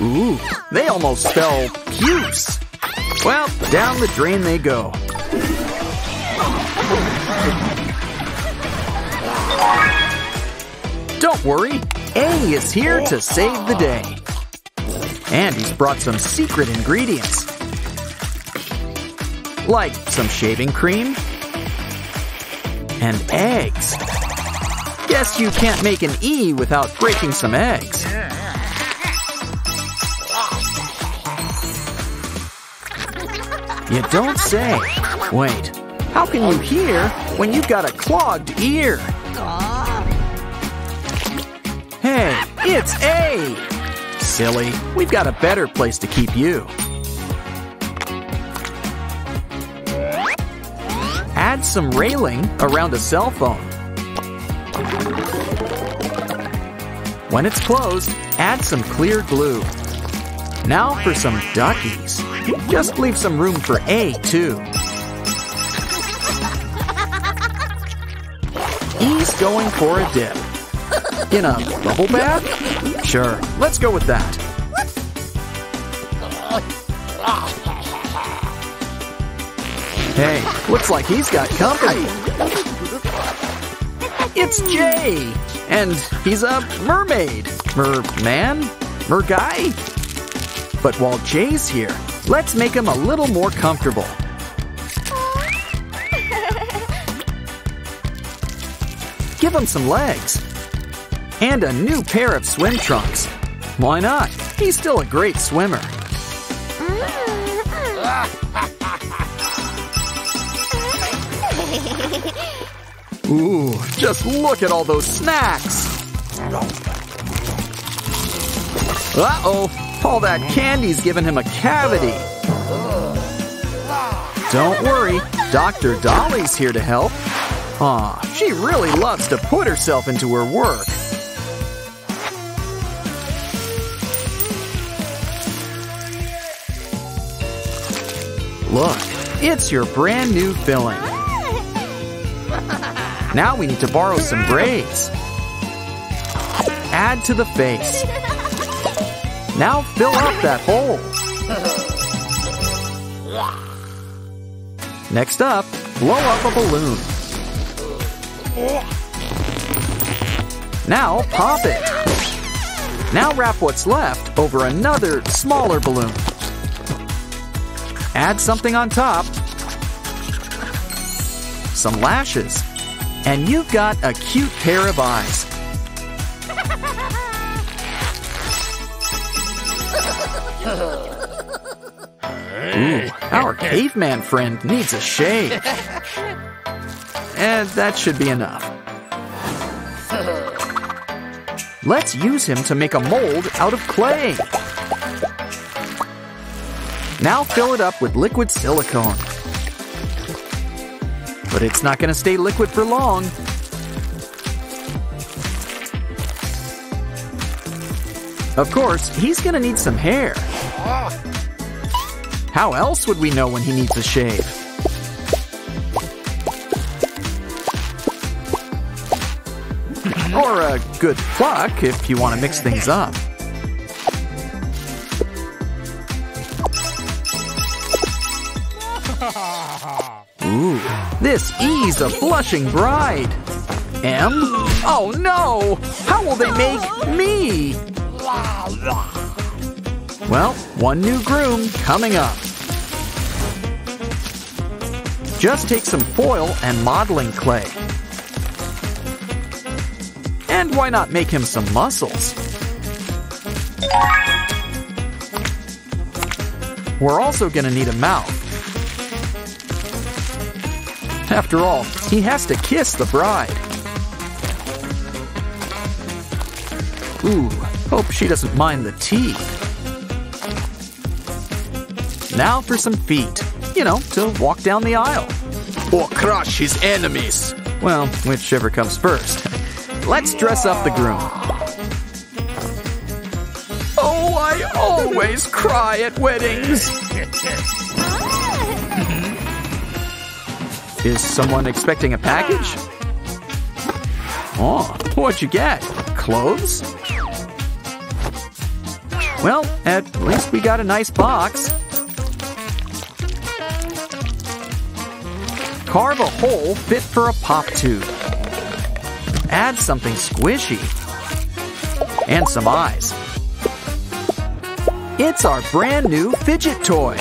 Ooh, they almost spell puce. Well, down the drain they go. Don't worry, A is here to save the day. And he's brought some secret ingredients. Like some shaving cream and eggs. Guess you can't make an E without breaking some eggs. You don't say. Wait, how can you hear when you've got a clogged ear? Hey, it's A! Silly, we've got a better place to keep you. Add some railing around a cell phone. When it's closed, add some clear glue. Now for some duckies. Just leave some room for A, too. E's going for a dip. In a bubble bath? Sure, let's go with that. Hey, looks like he's got company. It's Jay, and he's a mermaid. Merman? Merguy? But while Jay's here, let's make him a little more comfortable. Give him some legs. And a new pair of swim trunks. Why not? He's still a great swimmer. Ooh, just look at all those snacks. Uh-oh. All that candy's given him a cavity. Don't worry, Dr. Dolly's here to help. Aw, she really loves to put herself into her work. Look, it's your brand new filling. Now we need to borrow some braids. Add to the face. Now fill up that hole. Next up, blow up a balloon. Now pop it. Now wrap what's left over another smaller balloon. Add something on top. Some lashes. And you've got a cute pair of eyes. Ooh, our caveman friend needs a shave. And that should be enough. Let's use him to make a mold out of clay. Now fill it up with liquid silicone. But it's not going to stay liquid for long. Of course, he's going to need some hair. How else would we know when he needs a shave? Or a good pluck if you want to mix things up. Ooh, this E's a blushing bride. M? Oh no! How will they make me? Well, one new groom coming up. Just take some foil and modeling clay. And why not make him some muscles? We're also going to need a mouth. After all, he has to kiss the bride. Ooh, hope she doesn't mind the teeth. Now for some feet, you know, to walk down the aisle. Or crush his enemies. Well, whichever comes first. Let's dress up the groom. Oh, I always cry at weddings. Is someone expecting a package? Oh, what'd you get? Clothes? Well, at least we got a nice box. Carve a hole fit for a pop tube. Add something squishy. And some eyes. It's our brand new fidget toy.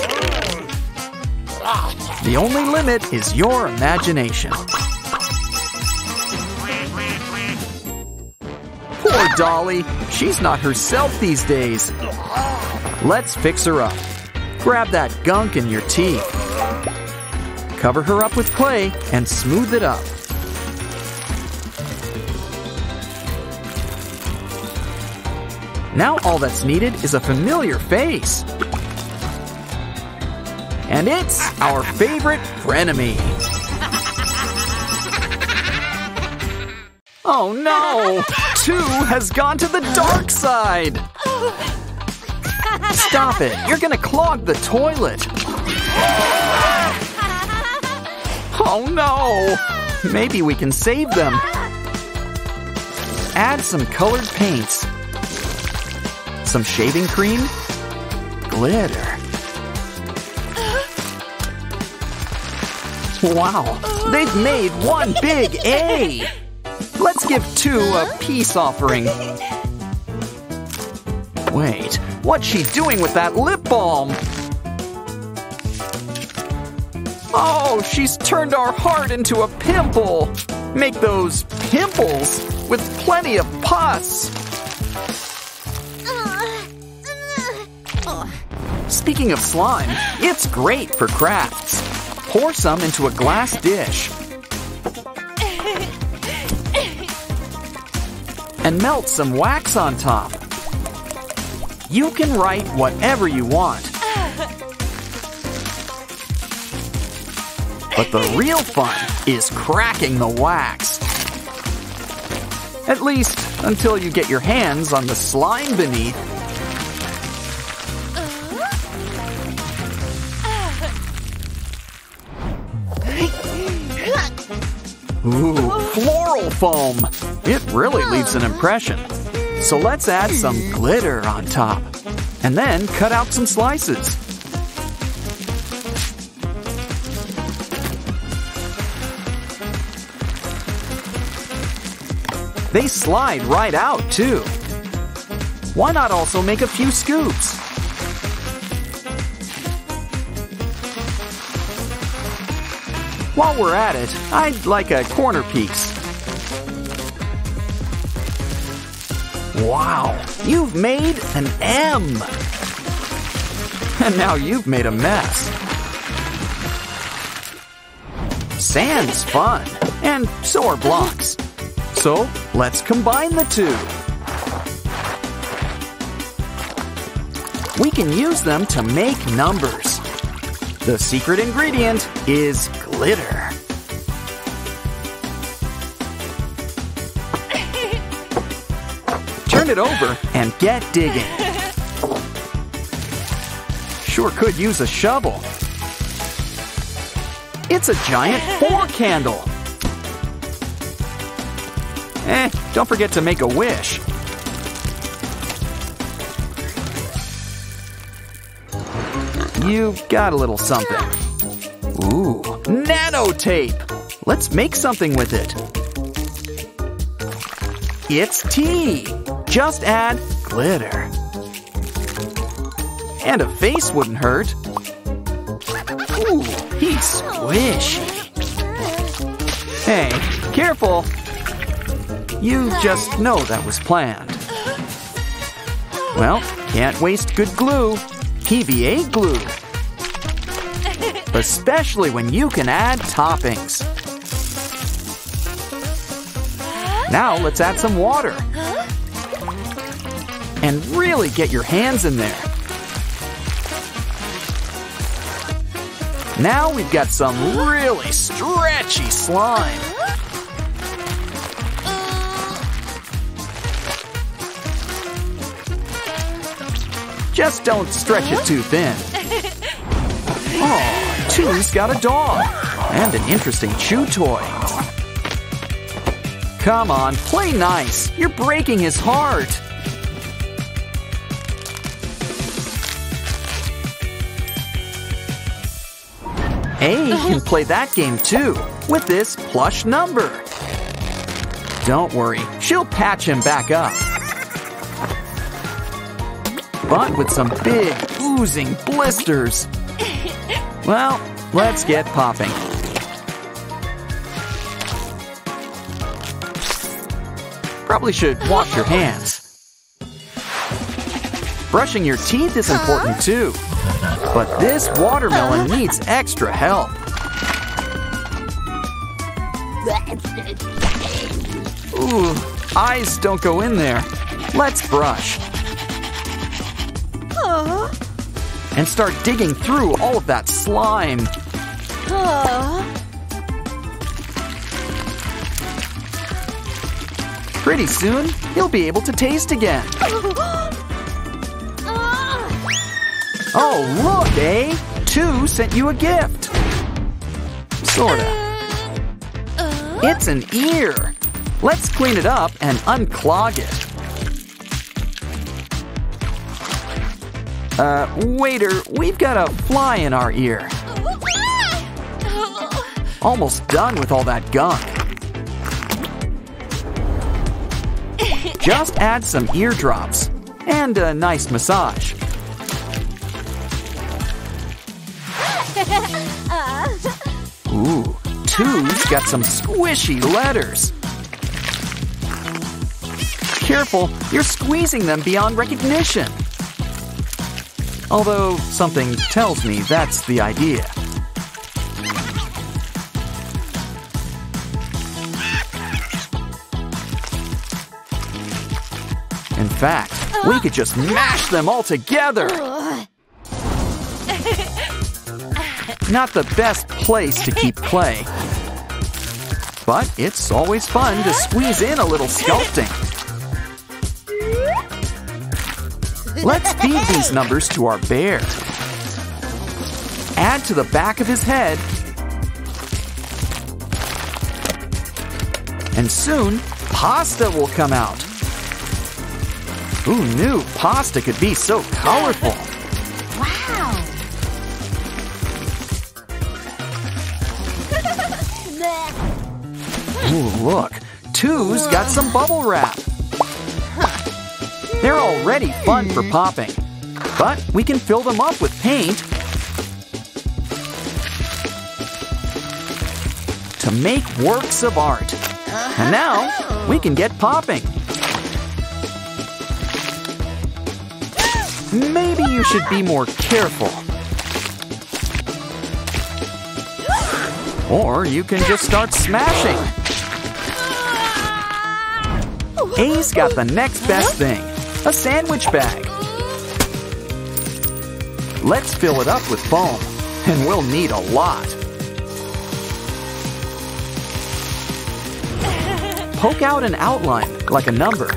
The only limit is your imagination. Poor Dolly. She's not herself these days. Let's fix her up. Grab that gunk in your tea. Cover her up with clay and smooth it up. Now all that's needed is a familiar face. And it's our favorite frenemy. Oh no! 2 has gone to the dark side! Stop it! You're gonna clog the toilet! Oh no! Maybe we can save them. Add some colored paints. Some shaving cream, glitter. Wow, they've made one big A! Let's give 2 a peace offering. Wait, what's she doing with that lip balm? Oh, she's turned our heart into a pimple. Make those pimples with plenty of pus. Speaking of slime, it's great for crafts. Pour some into a glass dish. And melt some wax on top. You can write whatever you want. But the real fun is cracking the wax. At least until you get your hands on the slime beneath. Ooh, floral foam! It really leaves an impression. So let's add some glitter on top. And then cut out some slices. They slide right out, too. Why not also make a few scoops? While we're at it, I'd like a corner piece. Wow, you've made an M! And now you've made a mess. Sand's fun, and so are blocks. So, let's combine the 2. We can use them to make numbers. The secret ingredient is glitter. Turn it over and get digging. Sure could use a shovel. It's a giant 4 candle. Don't forget to make a wish. You got a little something. Ooh, nanotape! Let's make something with it. It's tea! Just add glitter. And a face wouldn't hurt. Ooh, he's squishy. Hey, careful! You just know that was planned. Well, can't waste good glue. PVA glue. Especially when you can add toppings. Now let's add some water. And really get your hands in there. Now we've got some really stretchy slime. Just don't stretch it too thin. Oh, 2's got a dog. And an interesting chew toy. Come on, play nice. You're breaking his heart. A can play that game too, with this plush number. Don't worry, she'll patch him back up. But with some big, oozing blisters. Well, let's get popping. Probably should wash your hands. Brushing your teeth is important too. But this watermelon needs extra help. Ooh, eyes don't go in there. Let's brush. And start digging through all of that slime. Pretty soon, you'll be able to taste again. Oh, look, eh? Two sent you a gift. Sorta. It's an ear. Let's clean it up and unclog it. Waiter, we've got a fly in our ear. Almost done with all that gunk. Just add some eardrops and a nice massage. Ooh, two's got some squishy letters. Careful, you're squeezing them beyond recognition. Although something tells me that's the idea. In fact, we could just mash them all together. Not the best place to keep play. But it's always fun to squeeze in a little sculpting. Let's feed these numbers to our bear. Add to the back of his head. And soon, pasta will come out. Who knew pasta could be so colorful? Wow! Ooh, look, two's got some bubble wrap. They're already fun for popping, but we can fill them up with paint to make works of art. And now we can get popping. Maybe you should be more careful. Or you can just start smashing. A's got the next best thing, a sandwich bag. Let's fill it up with foam, and we'll need a lot. Poke out an outline, like a number,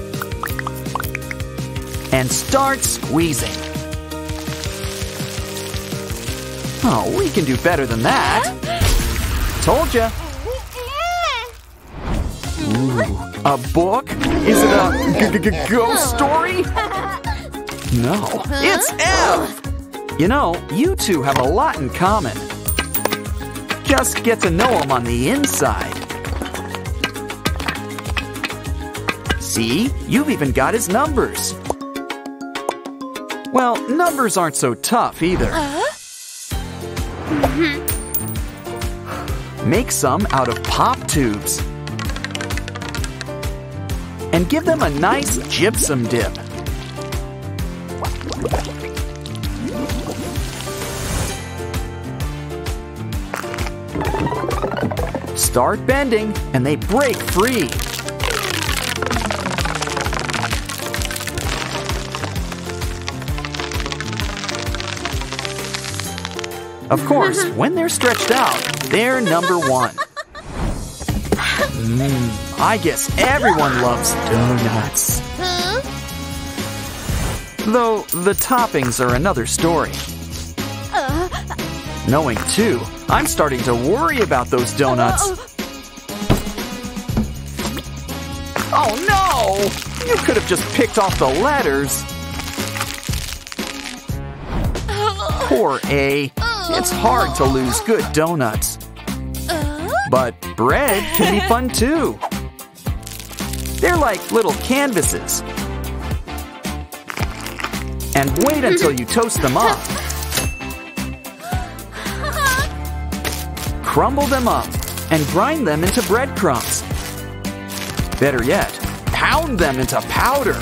and start squeezing. Oh, we can do better than that. Told ya. Ooh. A book? Is it a ghost story? No, it's F! You know, you two have a lot in common. Just get to know them on the inside. See, you've even got his numbers. Well, numbers aren't so tough either. Make some out of pop tubes. And give them a nice gypsum dip. Start bending, and they break free. Of course, when they're stretched out, they're number one. I guess everyone loves donuts. Though the toppings are another story. Knowing too, I'm starting to worry about those donuts. Oh no! You could have just picked off the letters. Poor A. It's hard to lose good donuts. But bread can be fun too. They're like little canvases. And wait until you toast them up. Crumble them up and grind them into breadcrumbs. Better yet, pound them into powder.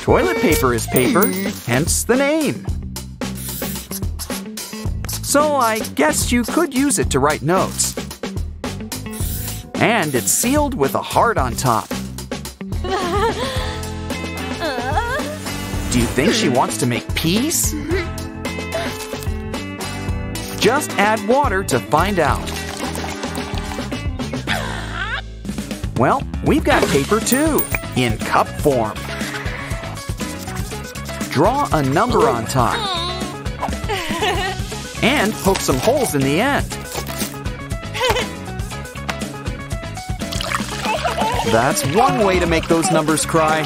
Toilet paper is paper, hence the name. So I guess you could use it to write notes. And it's sealed with a heart on top. Do you think she wants to make peace? Just add water to find out. Well, we've got paper too, in cup form. Draw a number on top and poke some holes in the end. That's one way to make those numbers cry.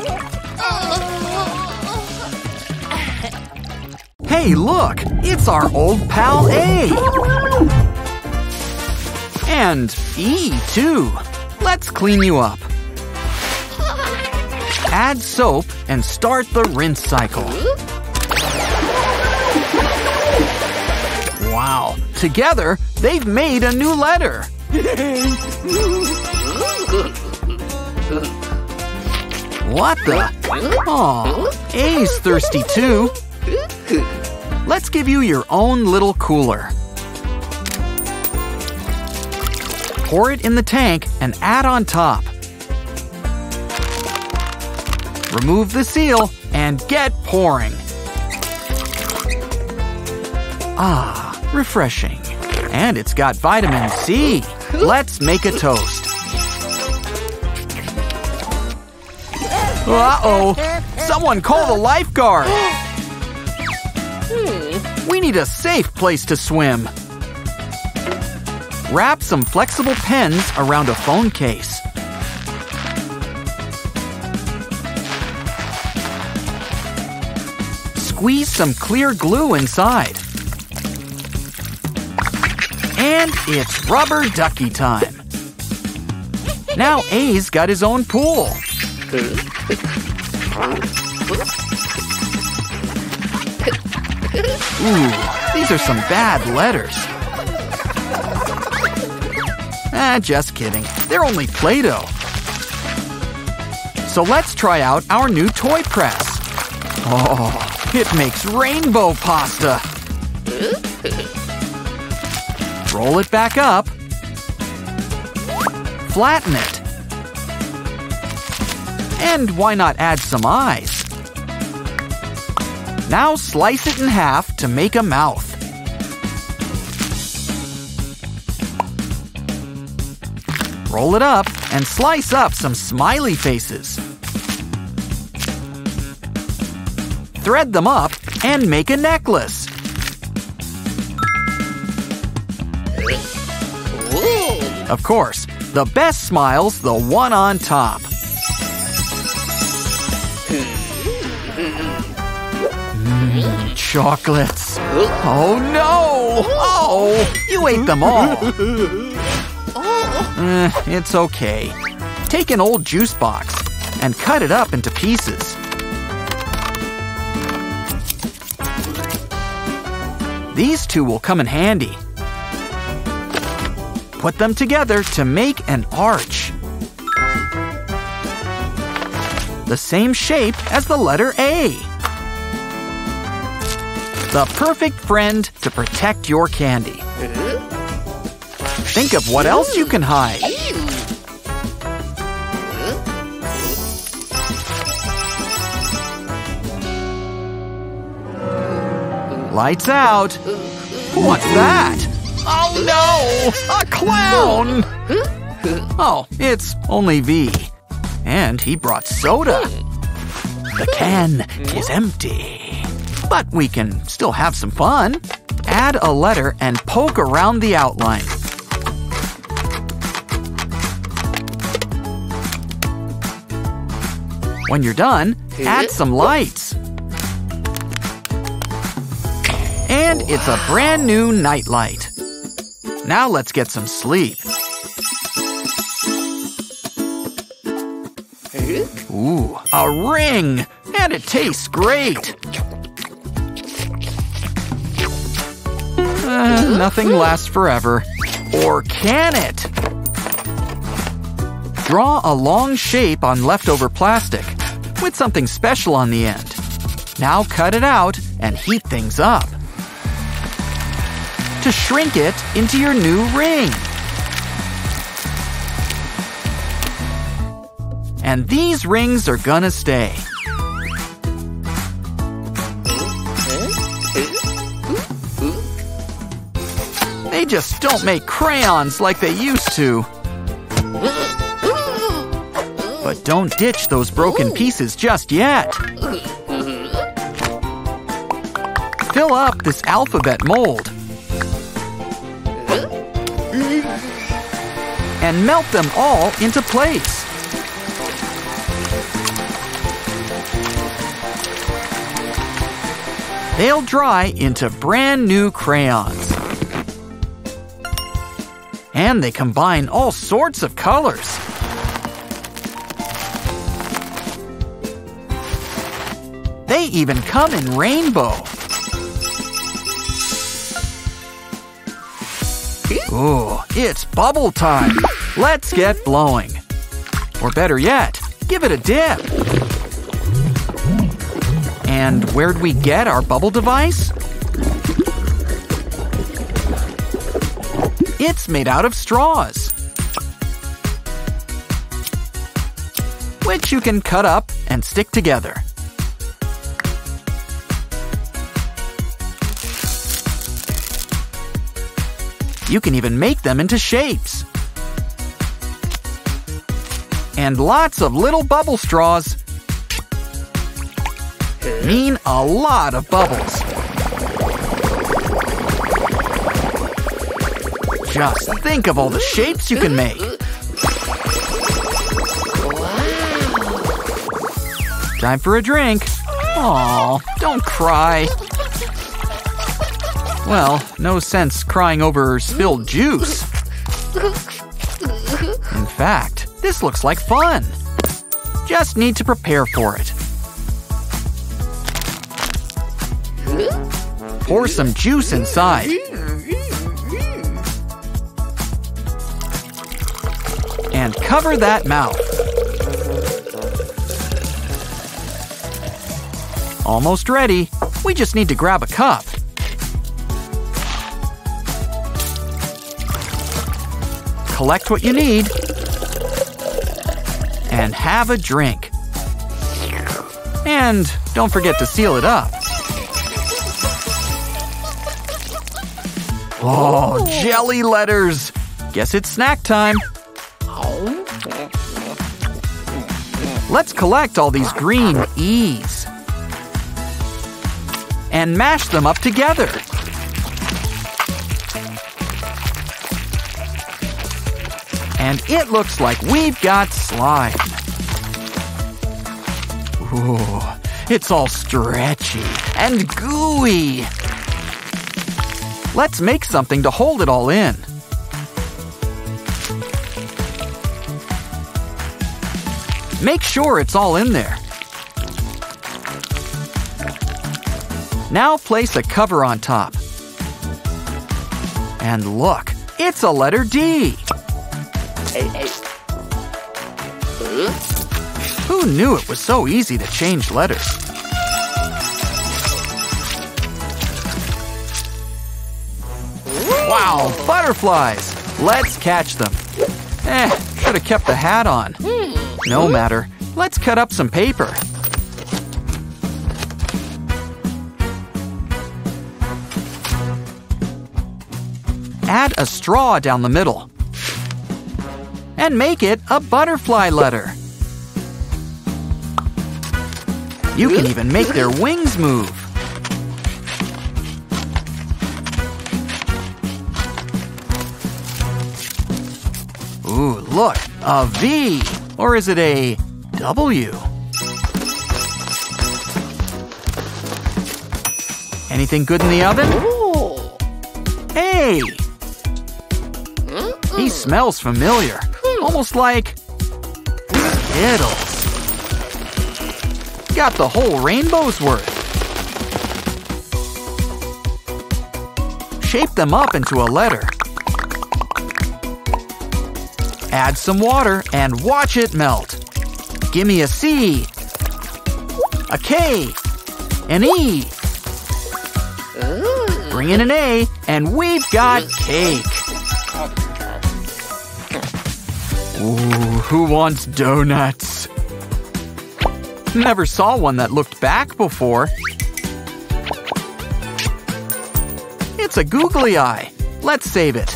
Hey, look, it's our old pal A. And E, too. Let's clean you up. Add soap and start the rinse cycle. Wow, together they've made a new letter. What the? Aw, A's thirsty too. Let's give you your own little cooler. Pour it in the tank and add on top. Remove the seal and get pouring. Ah, refreshing. And it's got vitamin C. Let's make a toast. Uh-oh, someone call the lifeguard. We need a safe place to swim. Wrap some flexible pens around a phone case. Squeeze some clear glue inside. And it's rubber ducky time. Now A's got his own pool. Ooh, these are some bad letters. Ah, just kidding. They're only Play-Doh. So let's try out our new toy press. Oh. It makes rainbow pasta. Roll it back up. Flatten it. And why not add some eyes? Now slice it in half to make a mouth. Roll it up and slice up some smiley faces. Thread them up and make a necklace. Of course, the best smile's the one on top. Chocolates. Oh no! Oh, you ate them all. It's okay. Take an old juice box and cut it up into pieces. These two will come in handy. Put them together to make an arch. The same shape as the letter A. The perfect friend to protect your candy. Think of what else you can hide. Lights out. What's that? Oh no! A clown! Oh, it's only V. And he brought soda. The can is empty. But we can still have some fun. Add a letter and poke around the outline. When you're done, add some lights. And it's a brand new nightlight. Now let's get some sleep. Ooh, a ring! And it tastes great! Nothing lasts forever. Or can it? Draw a long shape on leftover plastic with something special on the end. Now cut it out and heat things up to shrink it into your new ring. And these rings are gonna stay. They just don't make crayons like they used to. But don't ditch those broken pieces just yet. Fill up this alphabet mold. And melt them all into place. They'll dry into brand new crayons. And they combine all sorts of colors. They even come in rainbow. Ooh, it's bubble time. Let's get blowing. Or better yet, give it a dip. And where'd we get our bubble device? It's made out of straws, which you can cut up and stick together. You can even make them into shapes. And lots of little bubble straws mean a lot of bubbles. Just think of all the shapes you can make. Time for a drink. Aw, don't cry. Well, no sense crying over spilled juice. In fact, this looks like fun. Just need to prepare for it. Pour some juice inside. And cover that mouth. Almost ready. We just need to grab a cup. Collect what you need and have a drink. And don't forget to seal it up. Oh, jelly letters! Guess it's snack time. Let's collect all these green E's and mash them up together. And it looks like we've got slime. Ooh, it's all stretchy and gooey. Let's make something to hold it all in. Make sure it's all in there. Now place a cover on top. And look, it's a letter D. Who knew it was so easy to change letters? Wow, butterflies! Let's catch them. Should have kept the hat on. No matter. Let's cut up some paper. Add a straw down the middle. And make it a butterfly letter. You can even make their wings move. Ooh, look, a V, or is it a W? Anything good in the oven? Ooh. Hey! He smells familiar. Almost like Skittles. Got the whole rainbow's worth. Shape them up into a letter. Add some water and watch it melt. Give me a C, a K, an E. Bring in an A, and we've got cake. Ooh, who wants donuts? Never saw one that looked back before. It's a googly eye. Let's save it.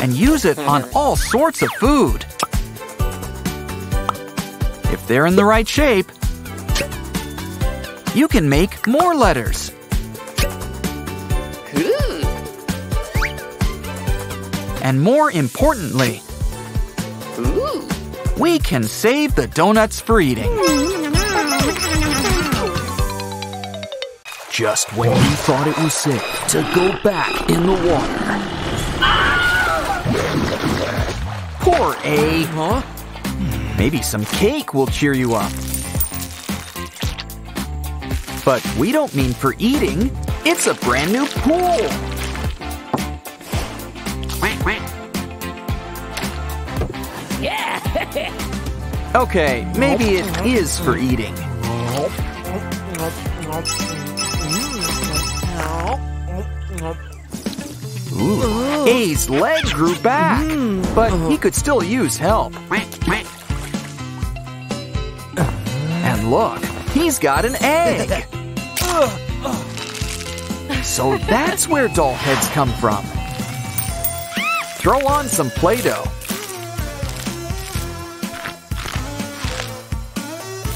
And use it on all sorts of food. If they're in the right shape, you can make more letters. And more importantly, we can save the donuts for eating. Just when you thought it was safe to go back in the water. Poor A, huh? Maybe some cake will cheer you up. But we don't mean for eating. It's a brand new pool. Yeah. Okay, maybe it is for eating. Ooh. A's leg grew back, but he could still use help. And look, he's got an egg. So that's where doll heads come from. Throw on some Play-Doh.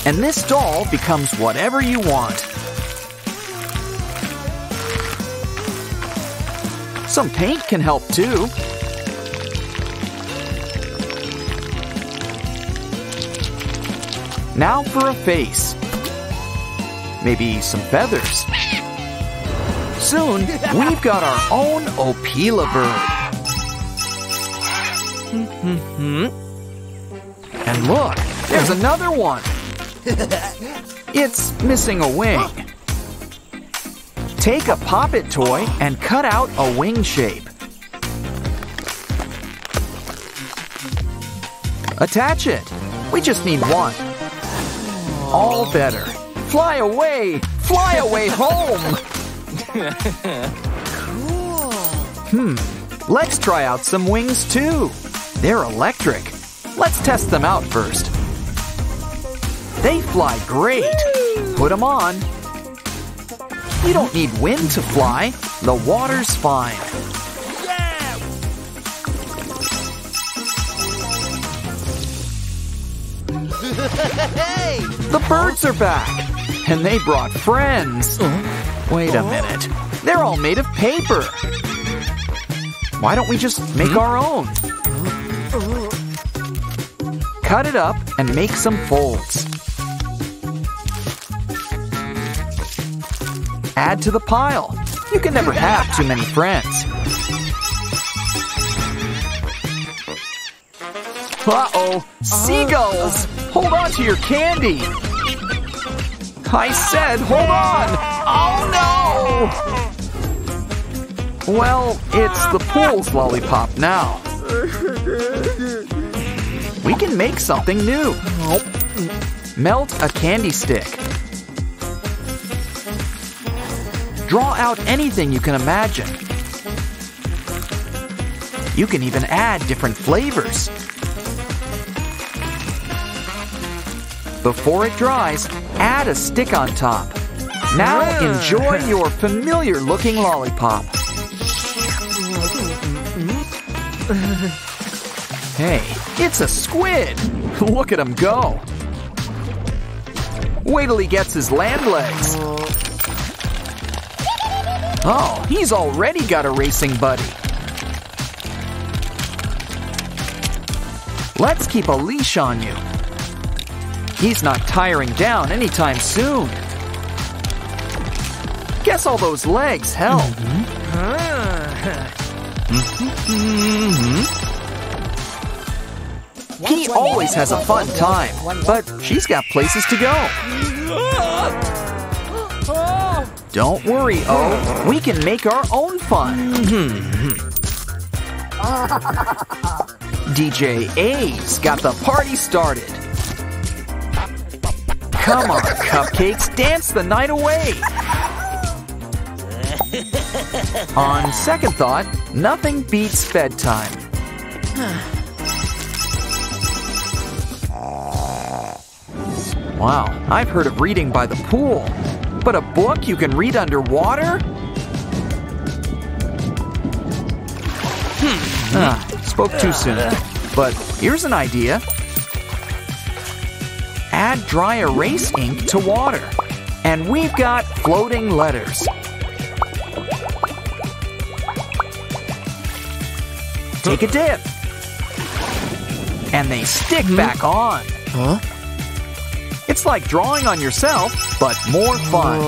And this doll becomes whatever you want. Some paint can help too. Now for a face. Maybe some feathers. Soon, we've got our own Opila bird. And look, there's another one. It's missing a wing. Take a Pop-It toy and cut out a wing shape. Attach it. We just need one. All better. Fly away! Fly away home! Cool. Let's try out some wings too. They're electric. Let's test them out first. They fly great. Put them on. You don't need wind to fly. The water's fine. Yeah. Hey. The birds are back. And they brought friends. Wait a minute. They're all made of paper. Why don't we just make our own? Cut it up and make some folds. Add to the pile. You can never have too many friends. Uh-oh, seagulls! Hold on to your candy! I said hold on! Oh no! Well, it's the pool's lollipop now. We can make something new. Melt a candy stick. Draw out anything you can imagine. You can even add different flavors. Before it dries, add a stick on top. Now enjoy your familiar-looking lollipop. Hey, it's a squid! Look at him go! Wait till he gets his land legs! Oh, he's already got a racing buddy! Let's keep a leash on you! He's not tiring down anytime soon! Guess all those legs help. He always has a fun time, but she's got places to go. Don't worry, O. We can make our own fun. DJ A's got the party started. Come on, cupcakes, dance the night away. On second thought, nothing beats bedtime. Wow, I've heard of reading by the pool, but a book you can read underwater? Spoke too soon, but here's an idea. Add dry erase ink to water, and we've got floating letters. Take a dip, and they stick back on. It's like drawing on yourself, but more fun.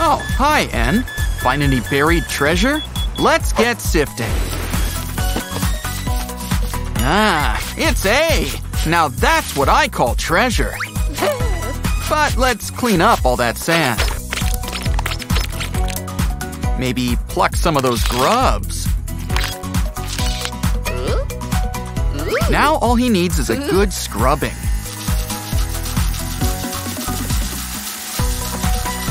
Oh, hi, N. Find any buried treasure? Let's get sifting. Ah, it's A. Now that's what I call treasure. But let's clean up all that sand. Maybe pluck some of those grubs. Now all he needs is a good scrubbing.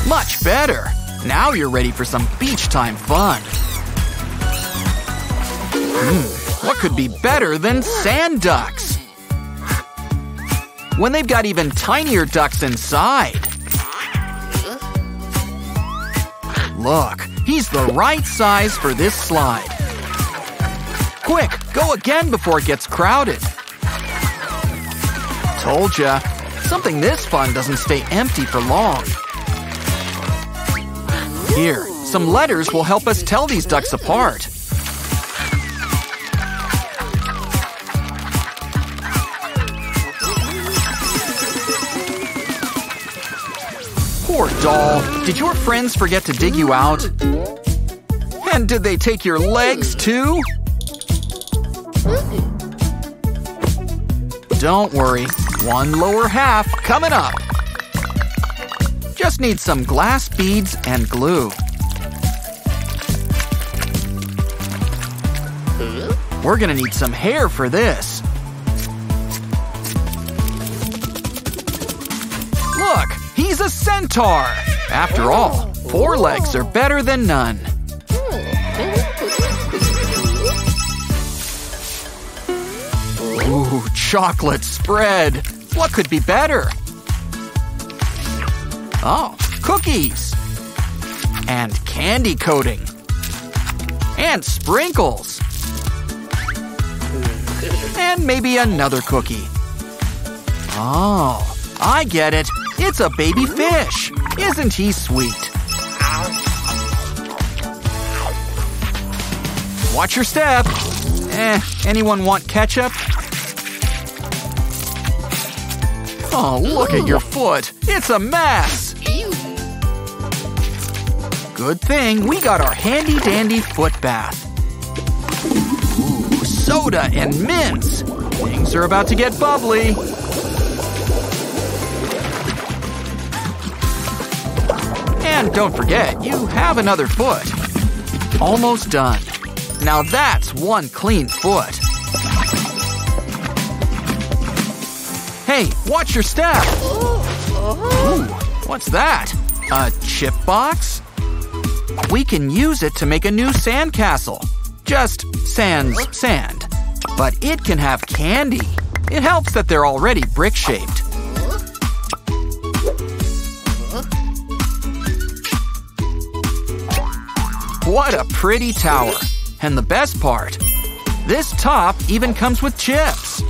Much better. Now you're ready for some beach time fun. What could be better than sand ducks? When they've got even tinier ducks inside. Look, he's the right size for this slide. Quick, go again before it gets crowded. Told ya, something this fun doesn't stay empty for long. Here, some letters will help us tell these ducks apart. Poor doll, did your friends forget to dig you out? And did they take your legs too? Don't worry, one lower half coming up. Just need some glass beads and glue. We're gonna need some hair for this. Look, he's a centaur. After all, four legs are better than none. Ooh, chocolate spread. What could be better? Oh, cookies. And candy coating. And sprinkles. And maybe another cookie. Oh, I get it. It's a baby fish. Isn't he sweet? Watch your step. Anyone want ketchup? Oh, look at your foot. It's a mess. Good thing we got our handy-dandy foot bath. Ooh, soda and mints. Things are about to get bubbly. And don't forget, you have another foot. Almost done. Now that's one clean foot. Hey, watch your step! Ooh, what's that? A chip box? We can use it to make a new sandcastle. Just sans sand. But it can have candy. It helps that they're already brick-shaped. What a pretty tower. And the best part, this top even comes with chips.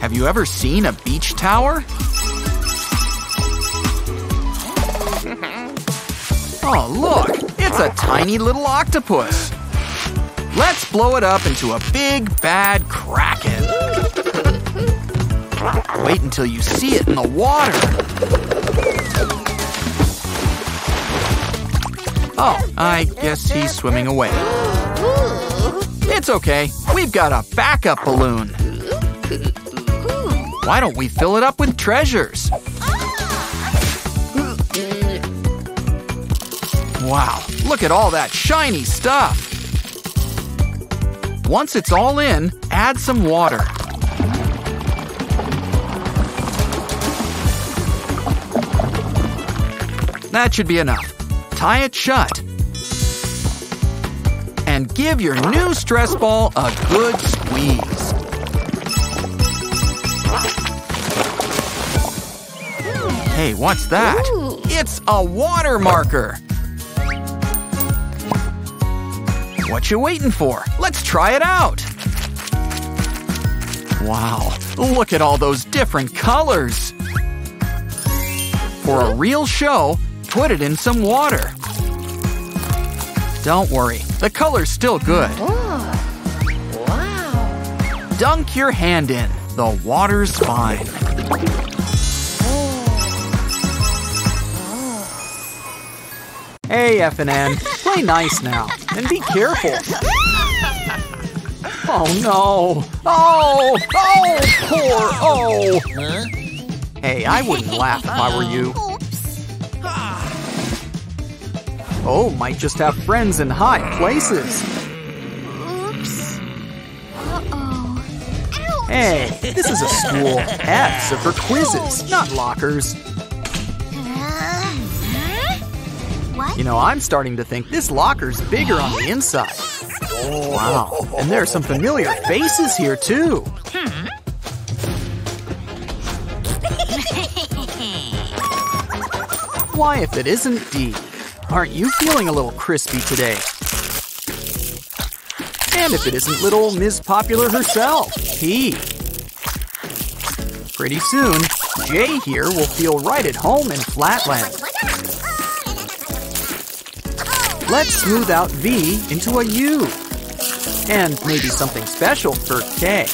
Have you ever seen a beach tower? Oh, look, it's a tiny little octopus. Let's blow it up into a big, bad kraken. Wait until you see it in the water. Oh, I guess he's swimming away. It's okay. We've got a backup balloon. Why don't we fill it up with treasures? Wow, look at all that shiny stuff. Once it's all in, add some water. That should be enough. Tie it shut. And give your new stress ball a good squeeze. Hey, what's that? Ooh. It's a water marker. What you waiting for? Let's try it out. Wow, look at all those different colors. For a real show, put it in some water. Don't worry, the color's still good. Oh, wow. Dunk your hand in. The water's fine. Oh. Oh. Hey, F&N, play nice now. And be careful. Oh, no. Oh, oh, poor oh. Huh? Hey, I wouldn't laugh if I were you. Oh, might just have friends in high places. Oops. Uh-oh. Ouch. Hey, this is a school. F's are for quizzes, not lockers. What? You know, I'm starting to think this locker's bigger on the inside. Oh, wow, and there are some familiar faces here, too. Hmm. Why, if it isn't D? Aren't you feeling a little crispy today? And if it isn't little Ms. Popular herself, P. Pretty soon, J here will feel right at home in Flatland. Let's smooth out V into a U. And maybe something special for K.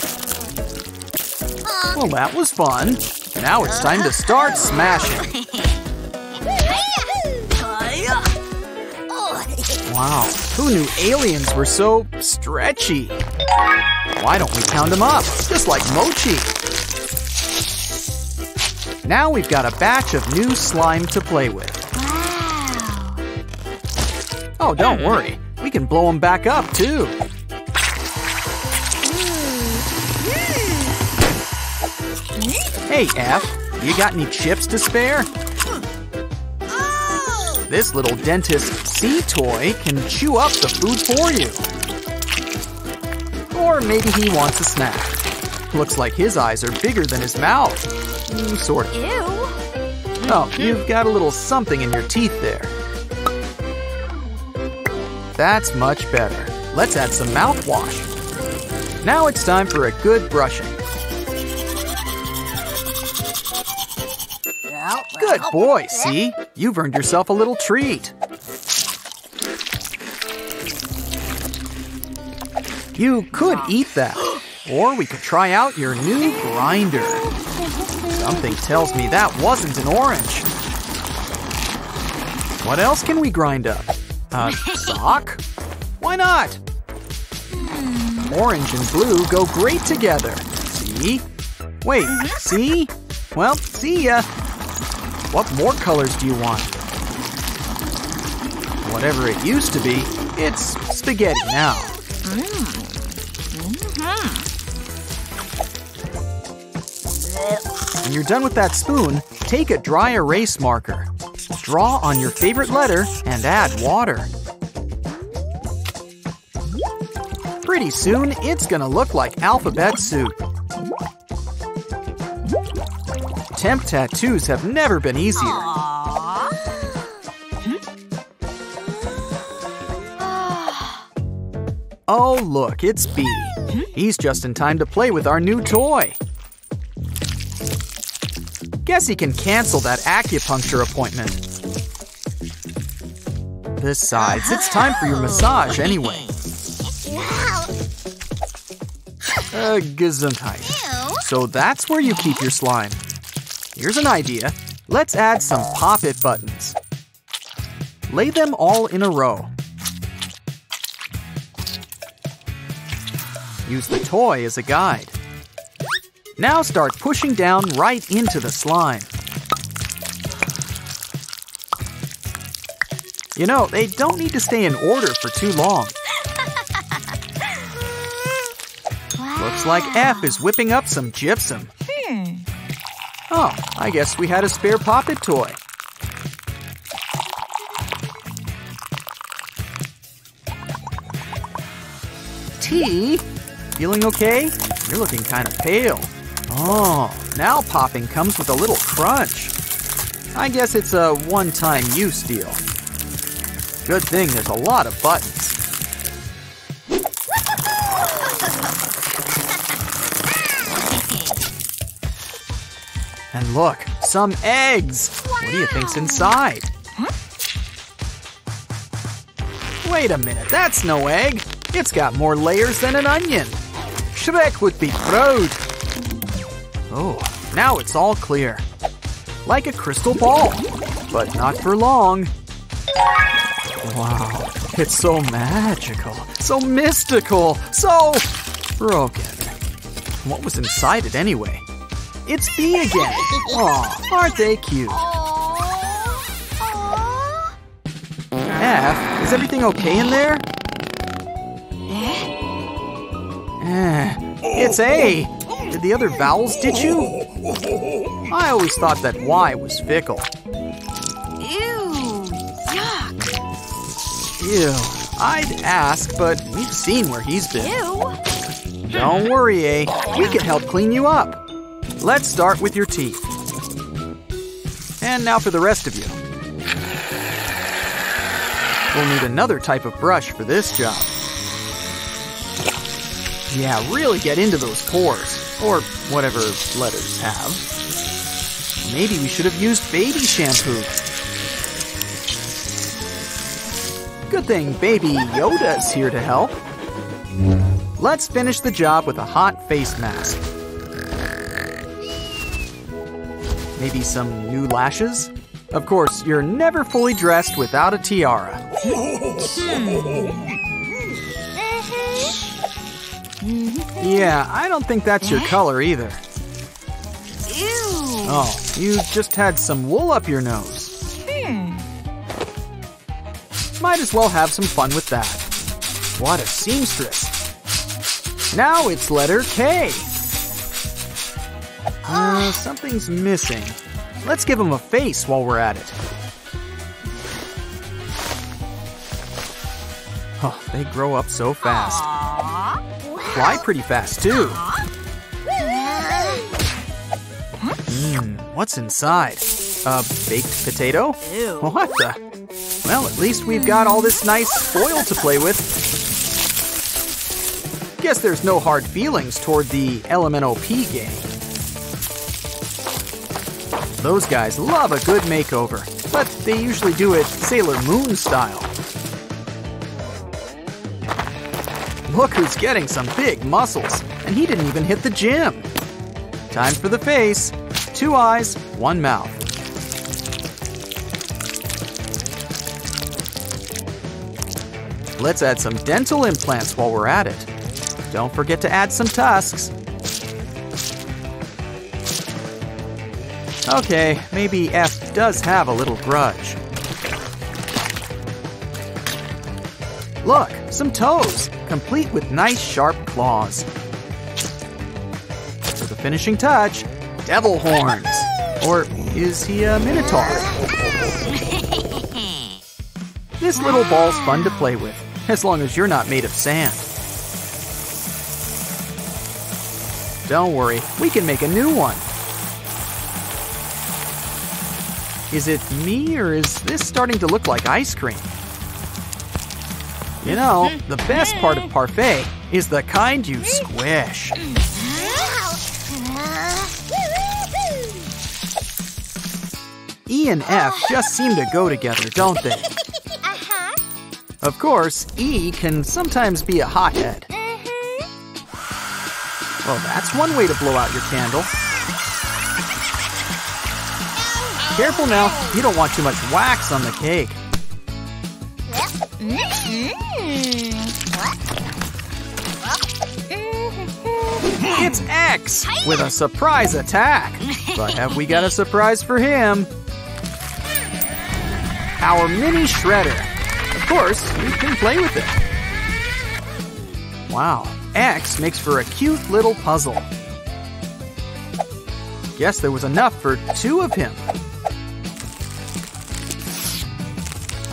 Well, that was fun. Now it's time to start smashing. Wow, who knew aliens were so stretchy? Why don't we pound them up, just like mochi? Now we've got a batch of new slime to play with. Wow. Oh, don't worry, we can blow them back up too. Hey, F, you got any chips to spare? This little dentist sea toy can chew up the food for you. Or maybe he wants a snack. Looks like his eyes are bigger than his mouth. Sort of. Ew. Oh, you've got a little something in your teeth there. That's much better. Let's add some mouthwash. Now it's time for a good brushing. Good boy, see? You've earned yourself a little treat. You could eat that, or we could try out your new grinder. Something tells me that wasn't an orange. What else can we grind up? A sock? Why not? Orange and blue go great together. See? Wait, see? Well, see ya. What more colors do you want? Whatever it used to be, it's spaghetti now. When you're done with that spoon, take a dry erase marker. Draw on your favorite letter and add water. Pretty soon, it's gonna look like alphabet soup. Temp tattoos have never been easier. Oh, look, it's B. He's just in time to play with our new toy. Guess he can cancel that acupuncture appointment. Besides, it's time for your massage anyway. Gesundheit. So that's where you keep your slime. Here's an idea. Let's add some pop-it buttons. Lay them all in a row. Use the toy as a guide. Now start pushing down right into the slime. You know, they don't need to stay in order for too long. Wow. Looks like F is whipping up some gypsum. Oh, I guess we had a spare poppet toy. T, feeling okay? You're looking kind of pale. Oh, now popping comes with a little crunch. I guess it's a one-time use deal. Good thing there's a lot of buttons. And look, some eggs! Wow. What do you think's inside? Huh? Wait a minute, that's no egg! It's got more layers than an onion! Shrek would be proud! Oh, now it's all clear. Like a crystal ball, but not for long. Wow, it's so magical, so mystical, so broken. What was inside it anyway? It's B again. Aw, aren't they cute? Aww. F, is everything okay in there? It's A. Did the other vowels ditch you? I always thought that Y was fickle. Ew, yuck. Ew, I'd ask, but we've seen where he's been. Ew. Don't worry, A. We can help clean you up. Let's start with your teeth. And now for the rest of you. We'll need another type of brush for this job. Yeah, really get into those pores, or whatever letters have. Maybe we should have used baby shampoo. Good thing Baby Yoda's here to help. Let's finish the job with a hot face mask. Maybe some new lashes? Of course, you're never fully dressed without a tiara. Yeah, I don't think that's your color either. Oh, you just had some wool up your nose. Might as well have some fun with that. What a seamstress. Now it's letter K. Something's missing. Let's give him a face while we're at it. Oh, they grow up so fast. Fly pretty fast, too. What's inside? A baked potato? What the? Well, at least we've got all this nice foil to play with. Guess there's no hard feelings toward the LMNOP game. Those guys love a good makeover, but they usually do it Sailor Moon style. Look who's getting some big muscles, and he didn't even hit the gym. Time for the face. 2 eyes, 1 mouth. Let's add some dental implants while we're at it. Don't forget to add some tusks. Okay, maybe F does have a little grudge. Look, some toes, complete with nice sharp claws. For the finishing touch, devil horns. Or is he a minotaur? This little ball's fun to play with, as long as you're not made of sand. Don't worry, we can make a new one. Is it me, or is this starting to look like ice cream? You know, the best part of parfait is the kind you squish. E and F just seem to go together, don't they? Of course, E can sometimes be a hothead. Well, that's one way to blow out your candle. Careful now, you don't want too much wax on the cake. It's X with a surprise attack. But have we got a surprise for him? Our mini shredder. Of course, we can play with it. Wow, X makes for a cute little puzzle. Guess there was enough for two of him.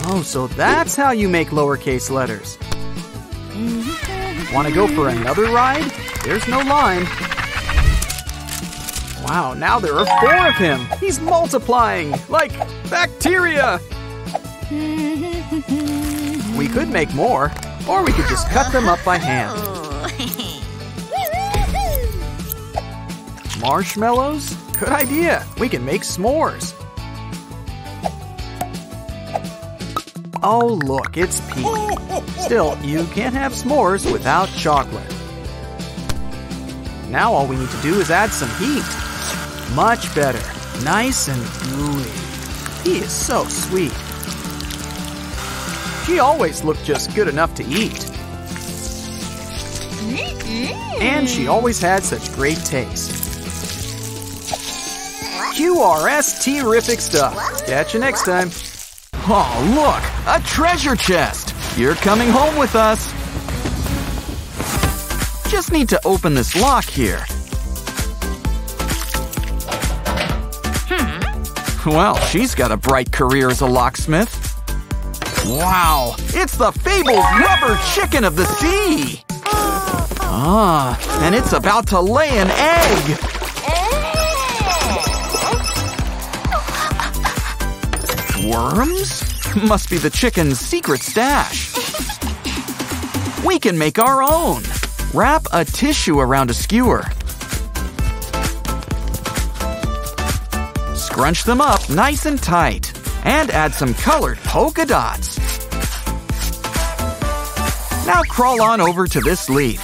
Oh, so that's how you make lowercase letters. Want to go for another ride? There's no line. Wow, now there are four of him. He's multiplying like bacteria. We could make more, or we could just cut them up by hand. Marshmallows? Good idea. We can make s'mores. Oh, look, it's pink. Still, you can't have s'mores without chocolate. Now all we need to do is add some heat. Much better. Nice and gooey. He is so sweet. She always looked just good enough to eat. And she always had such great taste. QRS-terrific stuff. Catch you next time. Oh, look! A treasure chest! You're coming home with us! Just need to open this lock here. Well, she's got a bright career as a locksmith. Wow! It's the fabled rubber chicken of the sea! Ah, and it's about to lay an egg! Worms? Must be the chicken's secret stash. We can make our own. Wrap a tissue around a skewer. Scrunch them up nice and tight. And add some colored polka dots. Now crawl on over to this leaf.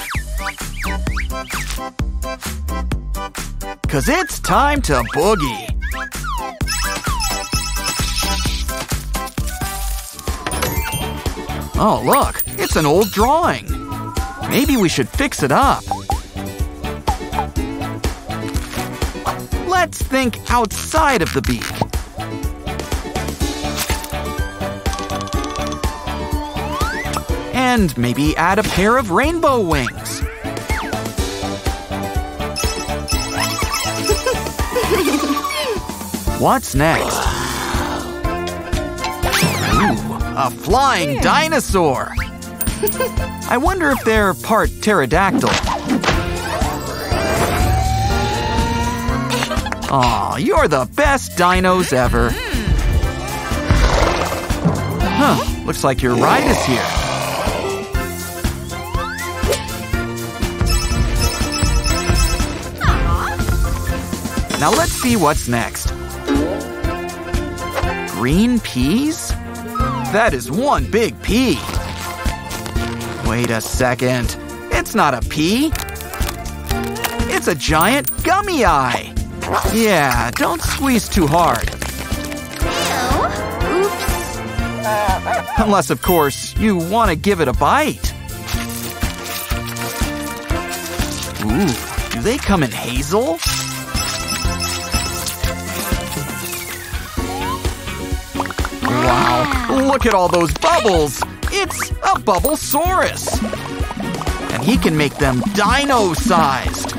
'Cause it's time to boogie. Oh, look, it's an old drawing. Maybe we should fix it up. Let's think outside of the beak. And maybe add a pair of rainbow wings. What's next? A flying dinosaur! I wonder if they're part pterodactyl. Aw, you're the best dinos ever. Huh, looks like your ride is here. Now let's see what's next. Green peas? That is one big pea. Wait a second. It's not a pea. It's a giant gummy eye. Yeah, don't squeeze too hard. Ew. Oops. Unless, of course, you want to give it a bite. Ooh, do they come in hazel? Wow, look at all those bubbles! It's a Bubblesaurus! And he can make them dino-sized!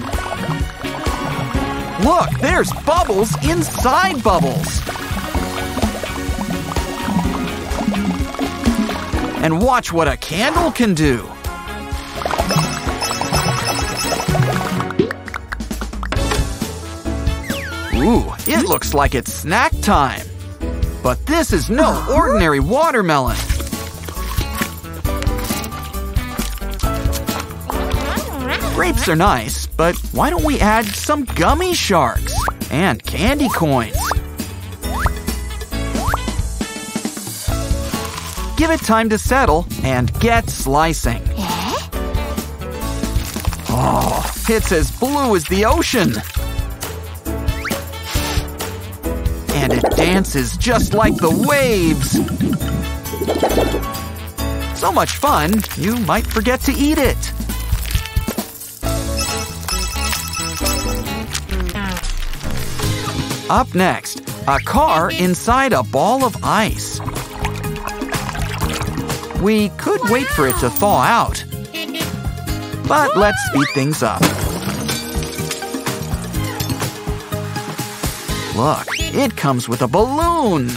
Look, there's bubbles inside bubbles! And watch what a candle can do! Ooh, it looks like it's snack time! But this is no ordinary watermelon. Grapes are nice, but why don't we add some gummy sharks and candy coins? Give it time to settle and get slicing. Oh, it's as blue as the ocean. And it dances just like the waves. So much fun, you might forget to eat it. Up next, a car inside a ball of ice. We could wait for it to thaw out, but let's speed things up. Look, it comes with a balloon.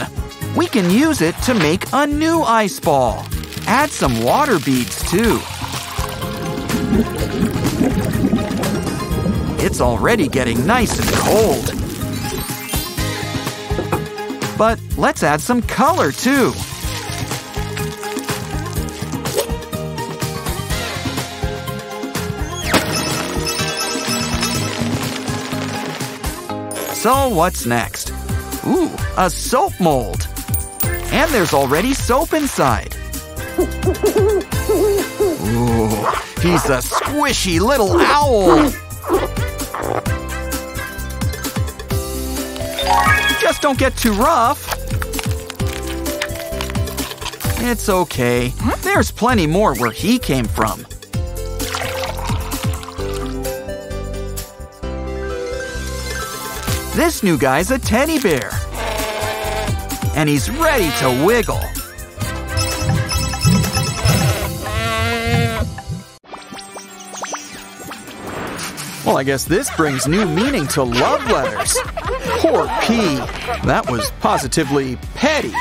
We can use it to make a new ice ball. Add some water beads, too. It's already getting nice and cold. But let's add some color, too. So what's next? Ooh, a soap mold. And there's already soap inside. Ooh, he's a squishy little owl. Just don't get too rough. It's okay. There's plenty more where he came from. This new guy's a teddy bear. And he's ready to wiggle. Well, I guess this brings new meaning to love letters. Poor P. That was positively petty.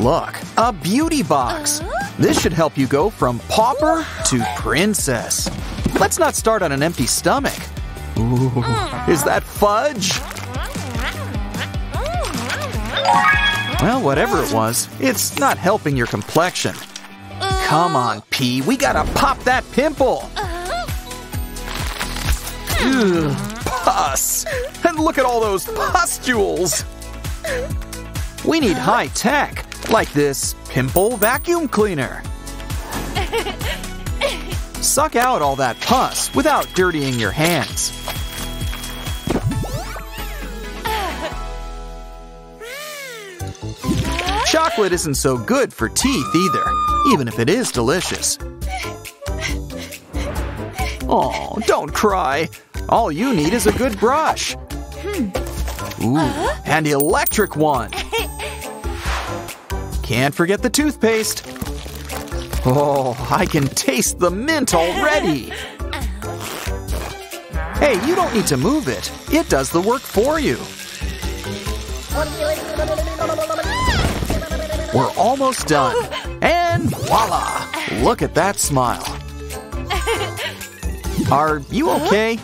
Look, a beauty box. This should help you go from pauper to princess. Let's not start on an empty stomach. Ooh, is that fudge? Well, whatever it was, it's not helping your complexion. Come on, P, we gotta pop that pimple! Ugh, pus! And look at all those pustules! We need high tech, like this pimple vacuum cleaner. Suck out all that pus without dirtying your hands. Chocolate isn't so good for teeth either, even if it is delicious. Oh, don't cry. All you need is a good brush. Ooh, an electric one. Can't forget the toothpaste. Oh, I can taste the mint already. Hey, you don't need to move it. It does the work for you. We're almost done. And voila! Look at that smile. Are you okay?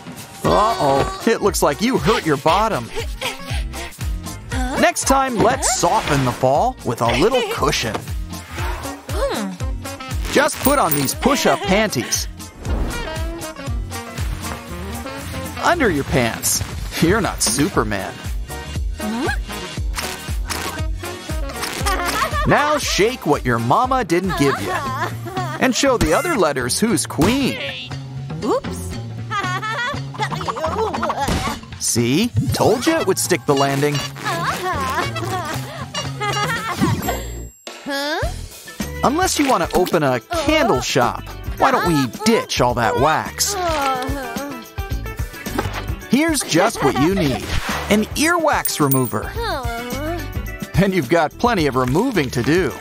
Uh-oh, it looks like you hurt your bottom. Next time, let's soften the fall with a little cushion. Just put on these push-up panties. Under your pants. You're not Superman. Now shake what your mama didn't give you. And show the other letters who's queen. Oops. See? Told you it would stick the landing. Unless you want to open a candle shop. Why don't we ditch all that wax? Here's just what you need. An earwax remover. And you've got plenty of removing to do.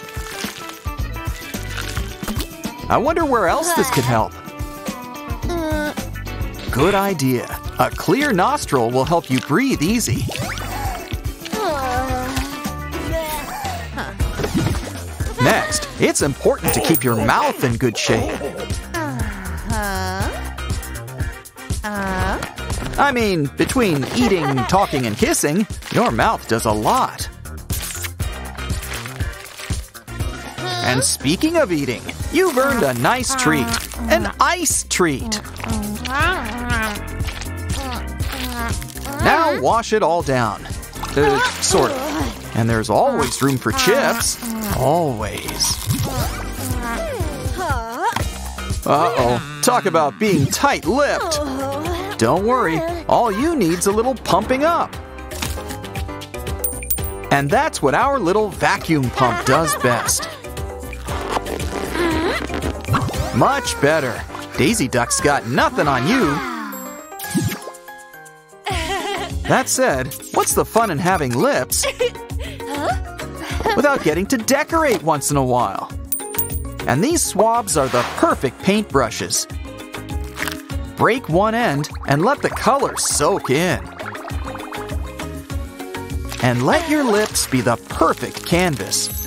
I wonder where else this could help. Good idea. A clear nostril will help you breathe easy. Next, it's important to keep your mouth in good shape. I mean, between eating, talking, and kissing, your mouth does a lot. And speaking of eating, you've earned a nice treat. An ice treat. Now wash it all down. Sort of. And there's always room for chips. Always. Uh-oh. Talk about being tight-lipped. Don't worry. All you need's a little pumping up. And that's what our little vacuum pump does best. Much better. Daisy Duck's got nothing on you. That said, what's the fun in having lips without getting to decorate once in a while? And these swabs are the perfect paintbrushes. Break one end and let the color soak in. And let your lips be the perfect canvas.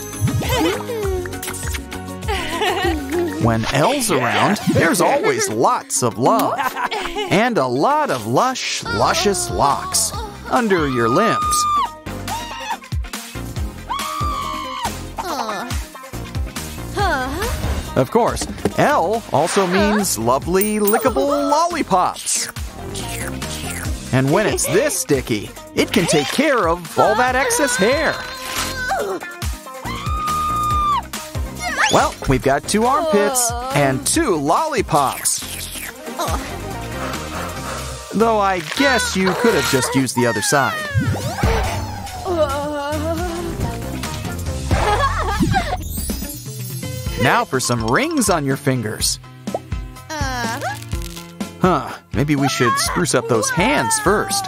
When Elle's around, there's always lots of love. And a lot of luscious locks under your limbs. Of course, Elle also means lovely lickable lollipops. And when it's this sticky, it can take care of all that excess hair. Well, we've got 2 armpits and 2 lollipops. Though I guess you could have just used the other side. Now for some rings on your fingers. Maybe we should spruce up those hands first.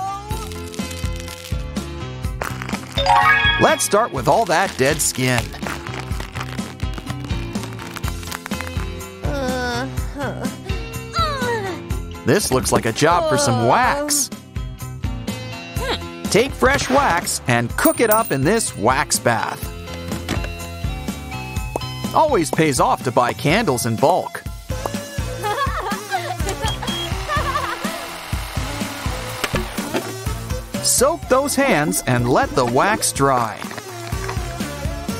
Let's start with all that dead skin. This looks like a job for some wax. Take fresh wax and cook it up in this wax bath. Always pays off to buy candles in bulk. Soak those hands and let the wax dry.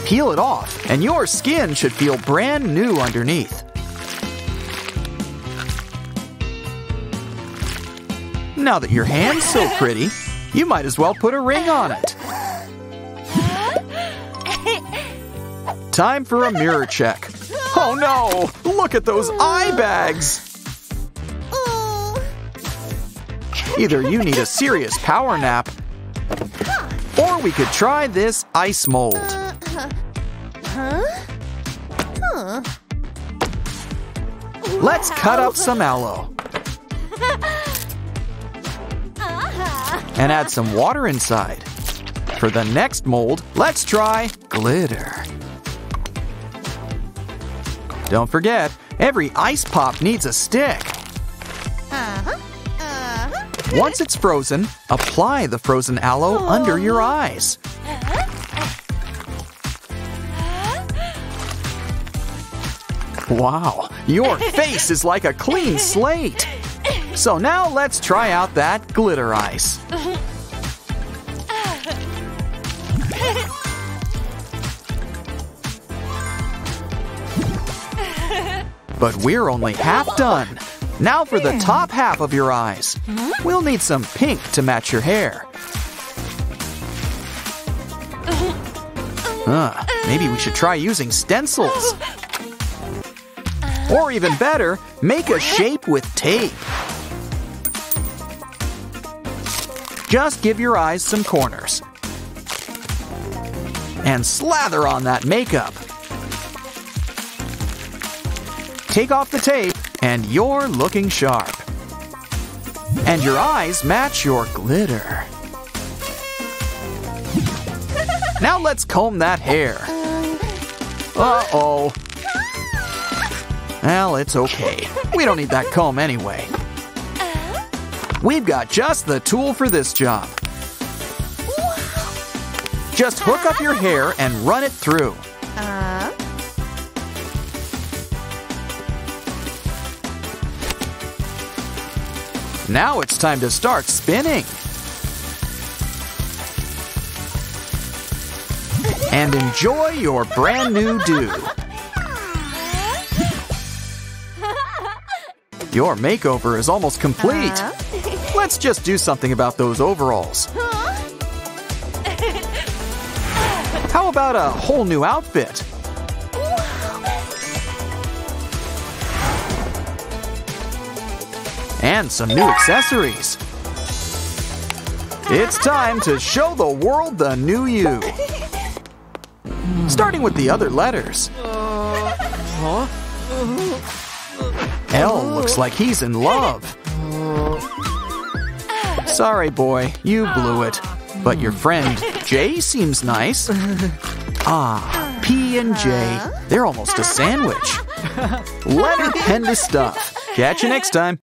Peel it off, and your skin should feel brand new underneath. Now that your hand's so pretty, you might as well put a ring on it. Time for a mirror check. Oh no! Look at those eye bags! Either you need a serious power nap, or we could try this ice mold. Let's cut up some aloe. And add some water inside. For the next mold, let's try glitter. Don't forget, every ice pop needs a stick. Once it's frozen, apply the frozen aloe under your eyes. Wow, your face is like a clean slate. So now let's try out that glitter ice. But we're only half done. Now for the top half of your eyes. We'll need some pink to match your hair. Maybe we should try using stencils. Or even better, make a shape with tape. Just give your eyes some corners. And slather on that makeup. Take off the tape, and you're looking sharp. And your eyes match your glitter. Now let's comb that hair. Uh-oh. Well, it's okay. We don't need that comb anyway. We've got just the tool for this job. Just hook up your hair and run it through. Now it's time to start spinning. And enjoy your brand new do. Your makeover is almost complete. Let's just do something about those overalls. How about a whole new outfit? And some new accessories. It's time to show the world the new you. Starting with the other letters. L looks like he's in love. Sorry, boy, you blew it. But your friend J seems nice. Ah, P and J, they're almost a sandwich. Letter pen to stuff. Catch you next time.